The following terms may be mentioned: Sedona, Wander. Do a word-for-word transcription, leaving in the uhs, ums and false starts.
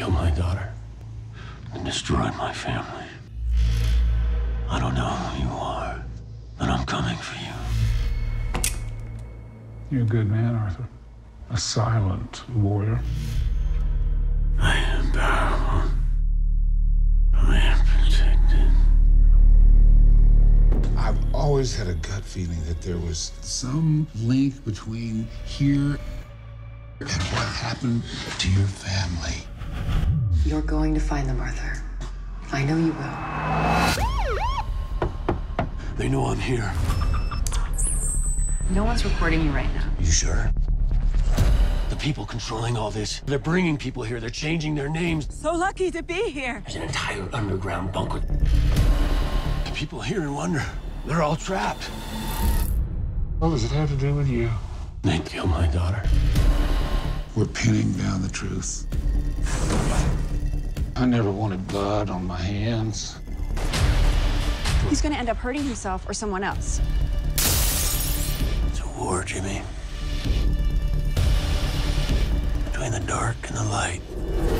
kill my daughter and destroy my family. I don't know who you are, but I'm coming for you. You're a good man, Arthur. A silent warrior. I am powerful. I am protected. I've always had a gut feeling that there was some link between here and what happened to your family. You're going to find them, Arthur. I know you will. They know I'm here. No one's recording you right now. You sure? The people controlling all this, they're bringing people here, they're changing their names. So lucky to be here. There's an entire underground bunker. The people here in Wander, they're all trapped. What does it have to do with you? They killed my daughter. We're pinning down the truth. I never wanted blood on my hands. He's gonna end up hurting himself or someone else. It's a war, Jimmy. Between the dark and the light.